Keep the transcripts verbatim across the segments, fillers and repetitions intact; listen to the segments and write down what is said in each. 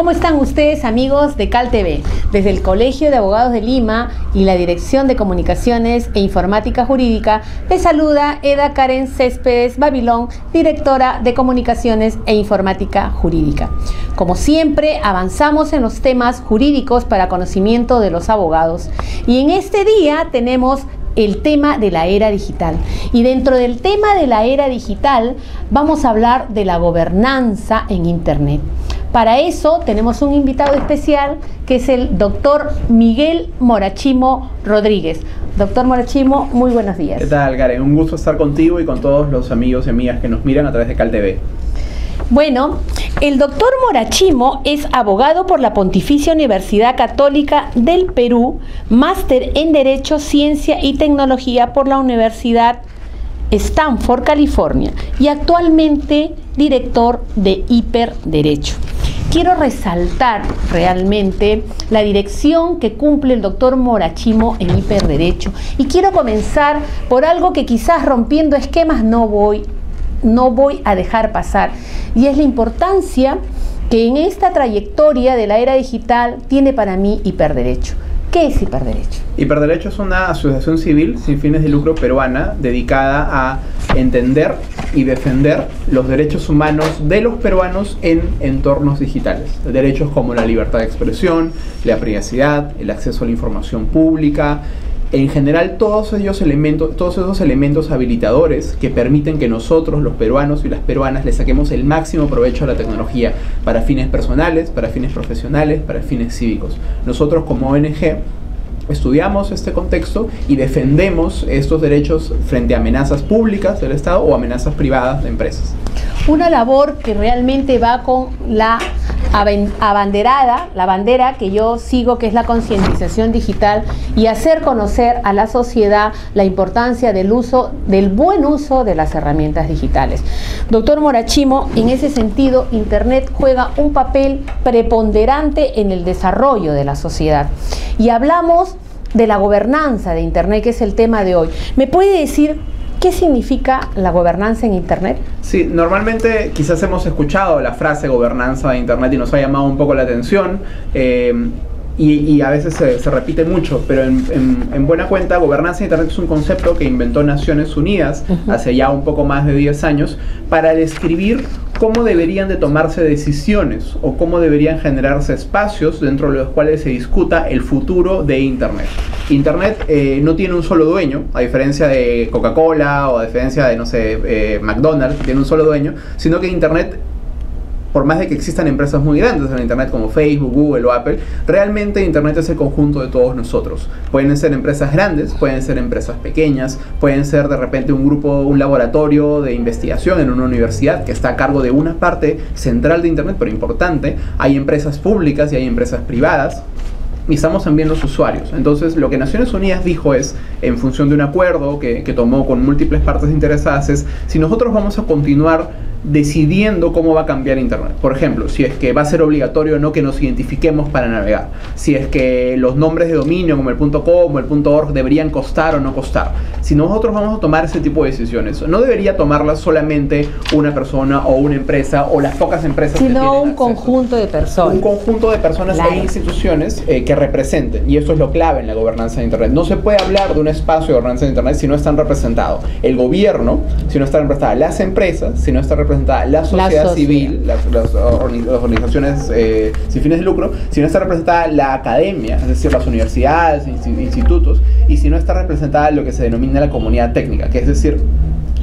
¿Cómo están ustedes, amigos de CAL T V? Desde el Colegio de Abogados de Lima y la Dirección de Comunicaciones e Informática Jurídica, les saluda Edda Karen Céspedes Babilón, directora de Comunicaciones e Informática Jurídica. Como siempre, avanzamos en los temas jurídicos para conocimiento de los abogados. Y en este día tenemos el tema de la era digital. Y dentro del tema de la era digital, vamos a hablar de la gobernanza en Internet. Para eso tenemos un invitado especial que es el doctor Miguel Morachimo Rodríguez. Doctor Morachimo, muy buenos días. ¿Qué tal, Karen? Un gusto estar contigo y con todos los amigos y amigas que nos miran a través de CAL T V. Bueno, el doctor Morachimo es abogado por la Pontificia Universidad Católica del Perú, máster en Derecho, Ciencia y Tecnología por la Universidad Stanford, California, y actualmente director de Hiperderecho. Quiero resaltar realmente la dirección que cumple el doctor Morachimo en Hiperderecho, y quiero comenzar por algo que quizás rompiendo esquemas no voy, no voy a dejar pasar, y es la importancia que en esta trayectoria de la era digital tiene para mí Hiperderecho. ¿Qué es Hiperderecho? Hiperderecho es una asociación civil sin fines de lucro peruana dedicada a entender y defender los derechos humanos de los peruanos en entornos digitales. Derechos como la libertad de expresión, la privacidad, el acceso a la información pública, en general todos ellos elementos, todos esos elementos habilitadores que permiten que nosotros, los peruanos y las peruanas, le saquemos el máximo provecho a la tecnología para fines personales, para fines profesionales, para fines cívicos. Nosotros como O N G estudiamos este contexto y defendemos estos derechos frente a amenazas públicas del Estado o amenazas privadas de empresas. Una labor que realmente va con la abanderada, la bandera que yo sigo, que es la concientización digital y hacer conocer a la sociedad la importancia del uso, del buen uso de las herramientas digitales. Doctor Morachimo, en ese sentido, Internet juega un papel preponderante en el desarrollo de la sociedad. Y hablamos de la gobernanza de Internet, que es el tema de hoy. ¿Me puede decir qué significa la gobernanza en Internet? Sí, normalmente quizás hemos escuchado la frase gobernanza de Internet y nos ha llamado un poco la atención, eh, y, y a veces se, se repite mucho, pero en, en, en buena cuenta gobernanza de Internet es un concepto que inventó Naciones Unidas uh-huh. hace ya un poco más de diez años para describir cómo deberían de tomarse decisiones o cómo deberían generarse espacios dentro de los cuales se discuta el futuro de Internet. Internet eh, no tiene un solo dueño, a diferencia de Coca-Cola o a diferencia de, no sé, eh, McDonald's, que tiene un solo dueño, sino que Internet, por más de que existan empresas muy grandes en Internet como Facebook, Google o Apple, realmente Internet es el conjunto de todos nosotros. Pueden ser empresas grandes, pueden ser empresas pequeñas, pueden ser de repente un grupo, un laboratorio de investigación en una universidad que está a cargo de una parte central de Internet, pero importante. Hay empresas públicas y hay empresas privadas. Y estamos también los usuarios. Entonces, lo que Naciones Unidas dijo es, en función de un acuerdo que, que tomó con múltiples partes interesadas, es si nosotros vamos a continuar decidiendo cómo va a cambiar Internet. Por ejemplo, si es que va a ser obligatorio o no que nos identifiquemos para navegar, si es que los nombres de dominio como el .com o el .org deberían costar o no costar. Si nosotros vamos a tomar ese tipo de decisiones, no debería tomarlas solamente una persona o una empresa o las pocas empresas, sino un conjunto de personas. Un conjunto de personas e instituciones eh, que representen, y eso es lo clave en la gobernanza de Internet. No se puede hablar de un espacio de gobernanza de Internet si no están representados el gobierno, si no están representadas las empresas, si no están representada la sociedad, la sociedad. civil, las, las, las organizaciones eh, sin fines de lucro, si no está representada la academia, es decir, las universidades, institutos, y si no está representada lo que se denomina la comunidad técnica, que es decir,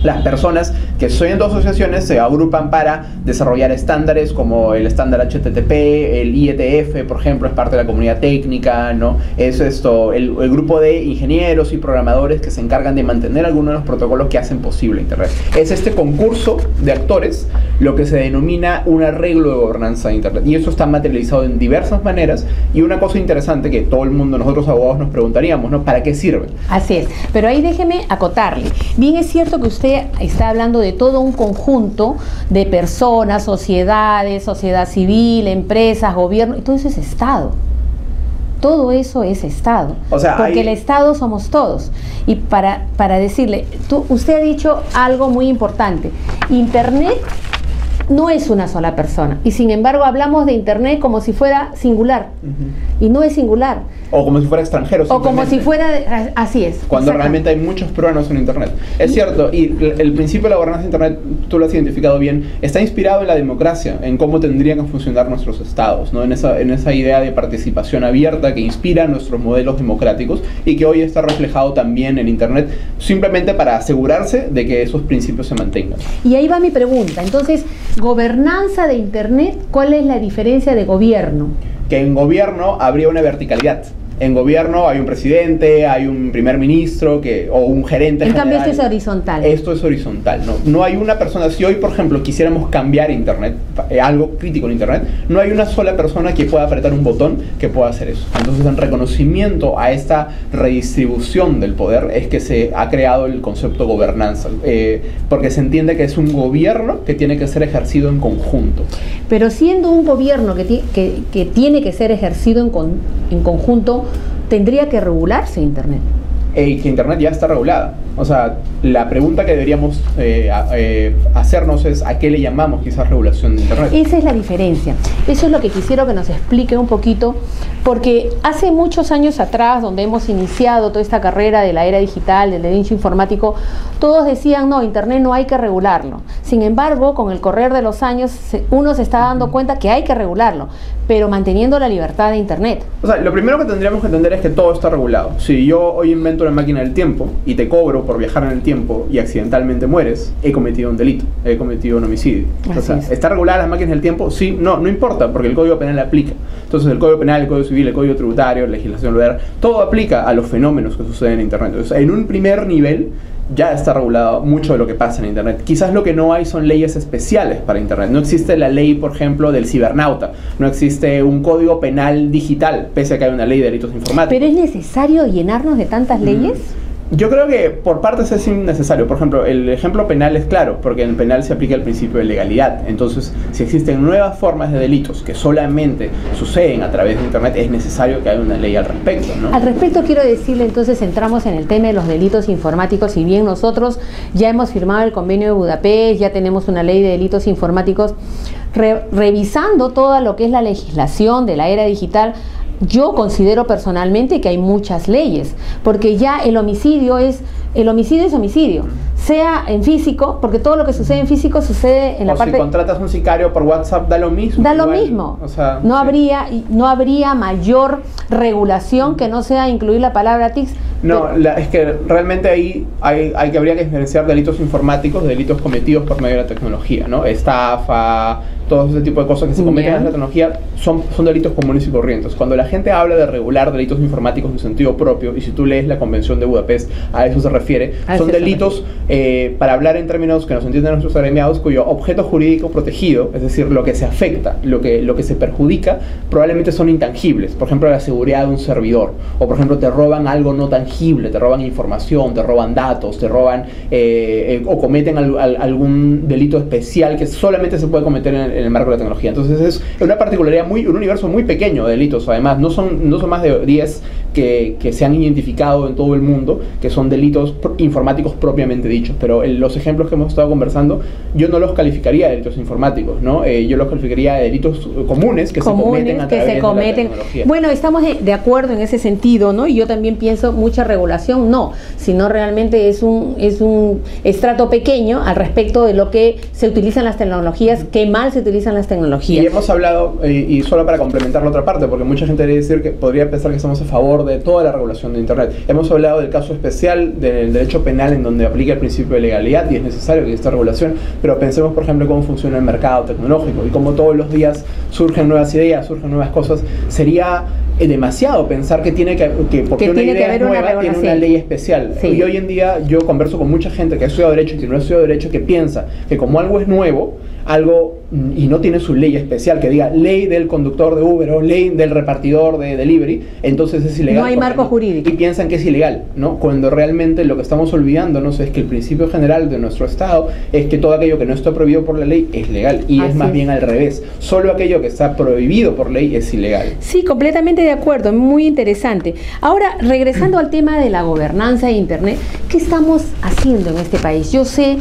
las personas que son dos asociaciones se agrupan para desarrollar estándares como el estándar H T T P, el I E T F, por ejemplo, es parte de la comunidad técnica, ¿no? Es esto, el, el grupo de ingenieros y programadores que se encargan de mantener algunos de los protocolos que hacen posible Internet. Es este concurso de actores lo que se denomina un arreglo de gobernanza de Internet. Y eso está materializado en diversas maneras. Y una cosa interesante que todo el mundo, nosotros abogados, nos preguntaríamos, ¿no? ¿Para qué sirve? Así es. Pero ahí déjeme acotarle. Bien, es cierto que usted está hablando de todo un conjunto de personas, sociedades, sociedad civil, empresas, gobierno, y todo eso es Estado. Todo eso es Estado. O sea, porque hay... el Estado somos todos. Y para, para decirle, tú, usted ha dicho algo muy importante. Internet no es una sola persona, y sin embargo hablamos de Internet como si fuera singular, uh-huh. y no es singular, o como si fuera extranjero, o como si fuera, así es, cuando realmente hay muchos peruanos en Internet. Es cierto, y el principio de la gobernanza de Internet, tú lo has identificado bien, está inspirado en la democracia, en cómo tendrían que funcionar nuestros estados, ¿no? en, esa, en esa idea de participación abierta que inspira nuestros modelos democráticos y que hoy está reflejado también en Internet, simplemente para asegurarse de que esos principios se mantengan. Y ahí va mi pregunta, entonces, gobernanza de Internet, ¿cuál es la diferencia de gobierno? Que en gobierno habría una verticalidad. En gobierno hay un presidente, hay un primer ministro que, o un gerente general. En cambio esto es horizontal. Esto es horizontal, ¿no? No hay una persona, si hoy por ejemplo quisiéramos cambiar Internet, eh, algo crítico en Internet, no hay una sola persona que pueda apretar un botón que pueda hacer eso. Entonces, en reconocimiento a esta redistribución del poder es que se ha creado el concepto gobernanza, eh, porque se entiende que es un gobierno que tiene que ser ejercido en conjunto. Pero siendo un gobierno que, ti que, que tiene que ser ejercido en, con en conjunto, ¿tendría que regularse Internet? Eh, que Internet ya está regulada. O sea, la pregunta que deberíamos eh, a, eh, hacernos es ¿a qué le llamamos quizás regulación de Internet? Esa es la diferencia. Eso es lo que quisiera que nos explique un poquito, porque hace muchos años atrás, donde hemos iniciado toda esta carrera de la era digital, del derecho informático, todos decían, no, Internet no hay que regularlo. Sin embargo, con el correr de los años, uno se está dando cuenta que hay que regularlo, pero manteniendo la libertad de Internet. O sea, lo primero que tendríamos que entender es que todo está regulado. Si yo hoy invento una máquina del tiempo y te cobro por viajar en el tiempo y accidentalmente mueres, he cometido un delito, he cometido un homicidio. O sea, ¿está regulada las máquinas del tiempo? Sí, no, no importa, porque el Código Penal aplica. Entonces el Código Penal, el Código Civil, el Código Tributario, legislación laboral, todo aplica a los fenómenos que suceden en Internet. Entonces, en un primer nivel ya está regulado mucho de lo que pasa en Internet. Quizás lo que no hay son leyes especiales para Internet. No existe la ley, por ejemplo, del cibernauta. No existe un código penal digital, pese a que hay una ley de delitos informáticos. ¿Pero es necesario llenarnos de tantas leyes? Mm. Yo creo que por partes es innecesario. Por ejemplo, el ejemplo penal es claro, porque en el penal se aplica el principio de legalidad. Entonces, si existen nuevas formas de delitos que solamente suceden a través de Internet, es necesario que haya una ley al respecto, ¿no? Al respecto quiero decirle, entonces entramos en el tema de los delitos informáticos. Si bien nosotros ya hemos firmado el Convenio de Budapest, ya tenemos una ley de delitos informáticos, re- revisando toda lo que es la legislación de la era digital, yo considero personalmente que hay muchas leyes, porque ya el homicidio es el homicidio es homicidio, sea en físico, porque todo lo que sucede en físico sucede en la parte. O si contratas un sicario por WhatsApp, da lo mismo. Da lo mismo. O sea, no habría no habría mayor regulación que no sea incluir la palabra T I C S. No, la, es que realmente ahí hay, hay que habría que diferenciar delitos informáticos de delitos cometidos por medio de la tecnología, ¿no? Estafa, todo ese tipo de cosas que se cometen en la tecnología son, son delitos comunes y corrientes. Cuando la gente habla de regular delitos informáticos en sentido propio, y si tú lees la Convención de Budapest, a eso se refiere, a son delitos, eh, para hablar en términos que nos entienden nuestros agremiados, cuyo objeto jurídico protegido, es decir, lo que se afecta, lo que, lo que se perjudica, probablemente son intangibles. Por ejemplo, la seguridad de un servidor, o por ejemplo, te roban algo no tangible, te roban información, te roban datos, te roban, eh, eh, o cometen al, al, algún delito especial que solamente se puede cometer en el en el marco de la tecnología. Entonces es una particularidad muy, un universo muy pequeño de delitos. Además no son, no son más de diez que, que se han identificado en todo el mundo, que son delitos pro informáticos propiamente dichos, pero en los ejemplos que hemos estado conversando, yo no los calificaría de delitos informáticos, ¿no? Eh, yo los calificaría de delitos comunes que comunes, se cometen a través que se cometen. De la tecnología. Bueno, estamos de acuerdo en ese sentido, ¿no? Y yo también pienso mucha regulación, no, sino realmente es un, es un estrato pequeño al respecto de lo que se utilizan las tecnologías, qué mal se utilizan las tecnologías. Y hemos hablado, y, y solo para complementar la otra parte, porque mucha gente debería decir que podría pensar que estamos a favor de toda la regulación de Internet. Hemos hablado del caso especial del derecho penal en donde aplica el principio de legalidad y es necesario que esta regulación, pero pensemos por ejemplo cómo funciona el mercado tecnológico y cómo todos los días surgen nuevas ideas, surgen nuevas cosas. Sería demasiado pensar que tiene que, que porque que una tiene idea que haber nueva una tiene una ley especial. Sí. Y hoy en día yo converso con mucha gente que ha estudiado Derecho y que no ha estudiado Derecho, que piensa que como algo es nuevo, algo y no tiene su ley especial que diga ley del conductor de Uber o ley del repartidor de delivery, entonces es ilegal. No hay marco no, jurídico. Y piensan que es ilegal, ¿no? Cuando realmente lo que estamos olvidándonos es que el principio general de nuestro Estado es que todo aquello que no está prohibido por la ley es legal, y Así es más es. bien al revés. Solo aquello que está prohibido por ley es ilegal. Sí, completamente de acuerdo, muy interesante. Ahora, regresando al tema de la gobernanza de Internet, ¿qué estamos haciendo en este país? Yo sé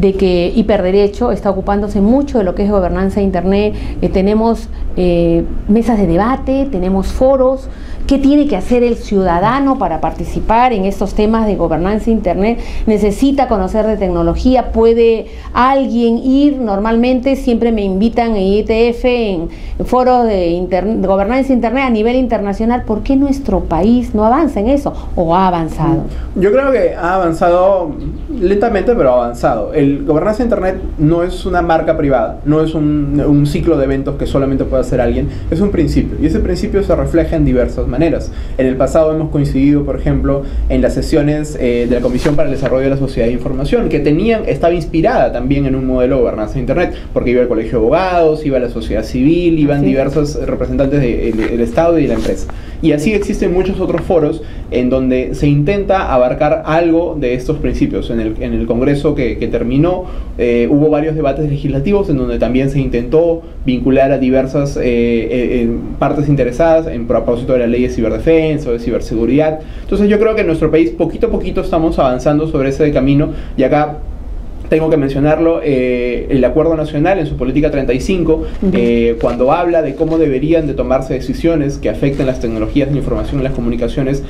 de que Hiperderecho está ocupándose mucho de lo que es gobernanza de Internet. Eh, tenemos eh, mesas de debate, tenemos foros. ¿Qué tiene que hacer el ciudadano para participar en estos temas de gobernanza de Internet? ¿Necesita conocer de tecnología? ¿Puede alguien ir? Normalmente siempre me invitan a I E T F, en foros de, interne, de gobernanza de Internet a nivel internacional. ¿Por qué nuestro país no avanza en eso? ¿O ha avanzado? Yo creo que ha avanzado lentamente, pero ha avanzado. El gobernanza de Internet no es una marca privada, no es un, un ciclo de eventos que solamente puede hacer alguien. Es un principio, y ese principio se refleja en diversas maneras. En el pasado hemos coincidido, por ejemplo, en las sesiones eh, de la Comisión para el Desarrollo de la Sociedad de Información, que tenían, estaba inspirada también en un modelo de gobernanza de Internet, porque iba el Colegio de Abogados, iba la sociedad civil, iban sí. diversos representantes del de, de, Estado y de la empresa. Y así existen muchos otros foros en donde se intenta abarcar algo de estos principios. En el, en el Congreso que, que terminó eh, hubo varios debates legislativos en donde también se intentó vincular a diversas eh, eh, partes interesadas en propósito de la ley de ciberdefensa o de ciberseguridad. Entonces yo creo que en nuestro país poquito a poquito estamos avanzando sobre ese camino, y acá tengo que mencionarlo, eh, el Acuerdo Nacional en su Política treinta y cinco, eh, cuando habla de cómo deberían de tomarse decisiones que afecten las tecnologías de la información y las comunicaciones,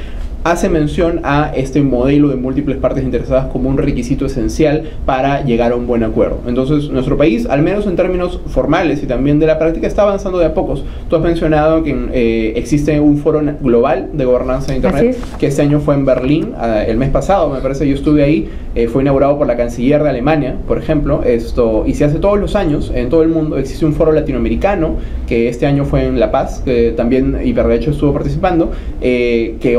hace mención a este modelo de múltiples partes interesadas como un requisito esencial para llegar a un buen acuerdo. Entonces nuestro país, al menos en términos formales y también de la práctica, está avanzando de a pocos. Tú has mencionado que eh, existe un foro global de gobernanza de Internet, es. que este año fue en Berlín, eh, el mes pasado me parece, yo estuve ahí, eh, fue inaugurado por la canciller de Alemania, por ejemplo, esto, y se hace todos los años en todo el mundo. Existe un foro latinoamericano que este año fue en La Paz, que también Hiperderecho estuvo participando, eh, que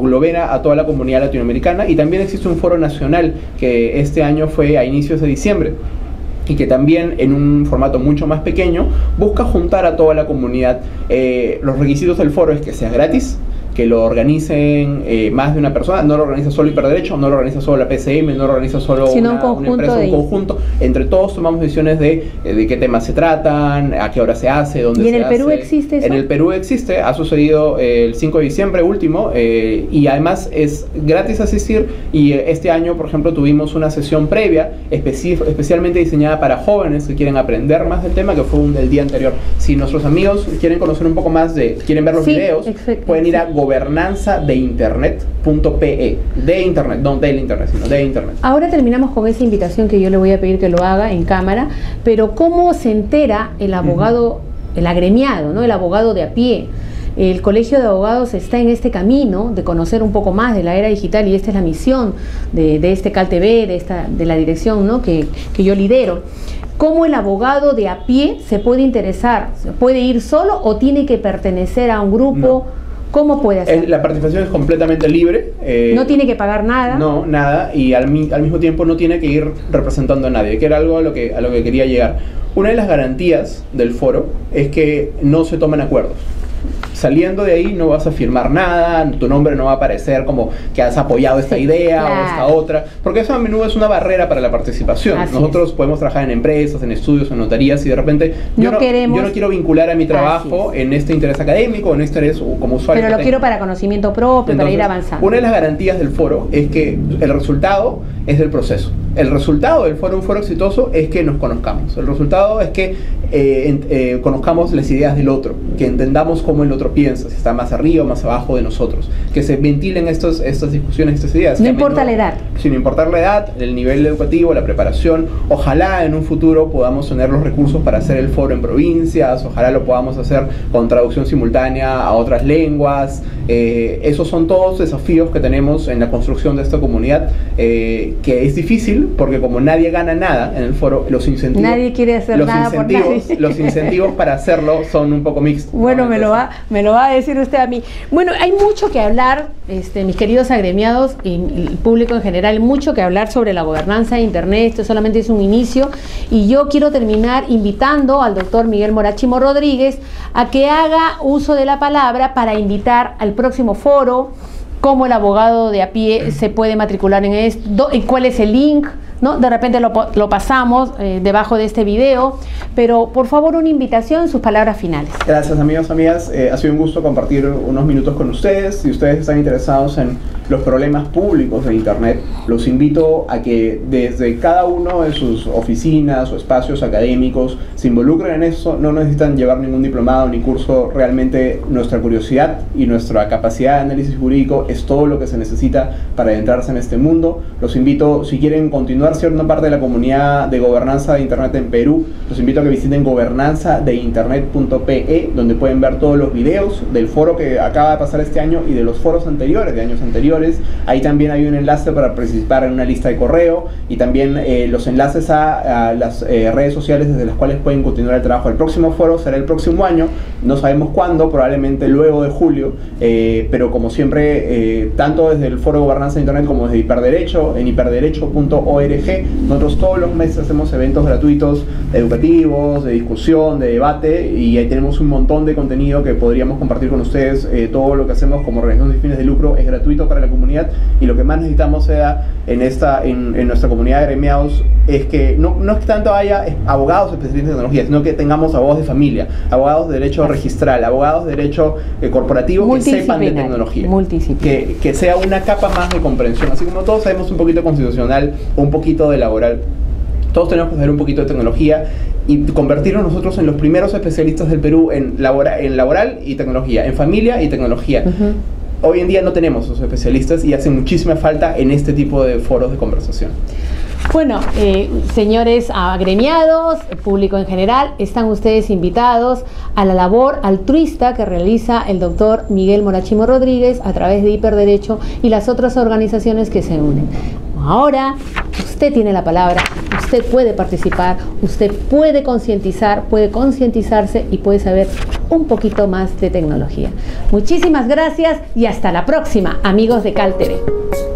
globera a toda la comunidad latinoamericana, y también existe un foro nacional que este año fue a inicios de diciembre y que también en un formato mucho más pequeño busca juntar a toda la comunidad. Eh, los requisitos del foro es que sea gratis, que lo organicen eh, más de una persona, no lo organiza solo Hiperderecho, no lo organiza solo la P C M, no lo organiza solo una, un una empresa, de... un conjunto. Entre todos tomamos decisiones de, de qué temas se tratan, a qué hora se hace, dónde se hace. ¿Y en el Perú existe eso? En el Perú existe, ha sucedido eh, el cinco de diciembre último, eh, y además es gratis asistir, y eh, este año, por ejemplo, tuvimos una sesión previa especialmente diseñada para jóvenes que quieren aprender más del tema, que fue un del día anterior. Si nuestros amigos quieren conocer un poco más, de quieren ver los sí, videos, exacto, pueden ir a gobernanza de internet punto pe e, de internet, no del internet, sino de internet. Ahora terminamos con esa invitación que yo le voy a pedir que lo haga en cámara, pero ¿cómo se entera el abogado, uh-huh. el agremiado, ¿no? el abogado de a pie? El Colegio de Abogados está en este camino de conocer un poco más de la era digital, y esta es la misión de, de este CAL T V, de, esta, de la dirección, ¿no? que, que yo lidero. ¿Cómo el abogado de a pie se puede interesar? ¿Se puede ir solo o tiene que pertenecer a un grupo? No. ¿Cómo puede hacer? La participación es completamente libre. Eh, no tiene que pagar nada. No, nada. Y al, mi al mismo tiempo no tiene que ir representando a nadie, que era algo a lo que, a lo que quería llegar. Una de las garantías del foro es que no se toman acuerdos. Saliendo de ahí no vas a firmar nada, tu nombre no va a aparecer como que has apoyado esta sí, idea claro. o esta otra, porque eso a menudo es una barrera para la participación. Así Nosotros es. podemos trabajar en empresas, en estudios, en notarías, y de repente no yo, no, queremos, yo no quiero vincular a mi trabajo en este interés académico, en este interés como usuario. Pero lo tengo. quiero para conocimiento propio, Entonces, para ir avanzando. Una de las garantías del foro es que el resultado es del proceso. El resultado del foro, un foro exitoso, es que nos conozcamos. El resultado es que eh, en, eh, conozcamos las ideas del otro, que entendamos cómo el otro piensa, si está más arriba o más abajo de nosotros, que se ventilen estos, estas discusiones, estas ideas. No importa la edad. Sin importar la edad, el nivel educativo, la preparación. Ojalá en un futuro podamos tener los recursos para hacer el foro en provincias, ojalá lo podamos hacer con traducción simultánea a otras lenguas. Eh, esos son todos desafíos que tenemos en la construcción de esta comunidad, eh, que es difícil porque como nadie gana nada en el foro, los incentivos... Nadie quiere hacer los nada incentivos, por nadie. Los incentivos para hacerlo son un poco mixtos. Bueno, ¿no? Entonces, me lo va... Me lo va a decir usted a mí. Bueno, hay mucho que hablar, este, mis queridos agremiados y el público en general, mucho que hablar sobre la gobernanza de Internet. Esto solamente es un inicio, y yo quiero terminar invitando al doctor Miguel Morachimo Rodríguez a que haga uso de la palabra para invitar al próximo foro, cómo el abogado de a pie se puede matricular en esto, cuál es el link, ¿no? De repente lo, lo pasamos eh, debajo de este video, pero por favor una invitación, sus palabras finales. Gracias, amigos, amigas. Eh, ha sido un gusto compartir unos minutos con ustedes. Si ustedes están interesados en los problemas públicos de Internet, los invito a que desde cada uno de sus oficinas o espacios académicos se involucren en eso. No necesitan llevar ningún diplomado ni curso. Realmente nuestra curiosidad y nuestra capacidad de análisis jurídico es todo lo que se necesita para adentrarse en este mundo. Los invito, si quieren continuar siendo parte de la comunidad de gobernanza de Internet en Perú, los invito a que visiten gobernanza de internet punto pe e, donde pueden ver todos los videos del foro que acaba de pasar este año y de los foros anteriores, de años anteriores. Ahí también hay un enlace para participar en una lista de correo y también eh, los enlaces a, a las eh, redes sociales desde las cuales pueden continuar el trabajo. El próximo foro será el próximo año, no sabemos cuándo, probablemente luego de julio, eh, pero como siempre, eh, tanto desde el foro de gobernanza de Internet como desde Hiperderecho, en hiperderecho punto org, nosotros todos los meses hacemos eventos gratuitos, educativos, de discusión, de debate, y ahí tenemos un montón de contenido que podríamos compartir con ustedes. Eh, todo lo que hacemos como organización sin fines de lucro es gratuito para la comunidad, y lo que más necesitamos sea en, esta, en, en nuestra comunidad de gremiados es que no, no es que tanto haya abogados especialistas en tecnología, sino que tengamos abogados de familia, abogados de derecho registral, abogados de derecho eh, corporativo que sepan de tecnología, que, que sea una capa más de comprensión, así como todos sabemos un poquito constitucional, un poquito de laboral, todos tenemos que saber un poquito de tecnología y convertirnos nosotros en los primeros especialistas del Perú en, labora, en laboral y tecnología, en familia y tecnología. Uh-huh. Hoy en día no tenemos esos especialistas y hace muchísima falta en este tipo de foros de conversación. Bueno, eh, señores agremiados, público en general, están ustedes invitados a la labor altruista que realiza el doctor Miguel Morachimo Rodríguez a través de Hiperderecho y las otras organizaciones que se unen. Ahora, usted tiene la palabra, usted puede participar, usted puede concientizar, puede concientizarse y puede saber un poquito más de tecnología. Muchísimas gracias y hasta la próxima, amigos de CAL T V.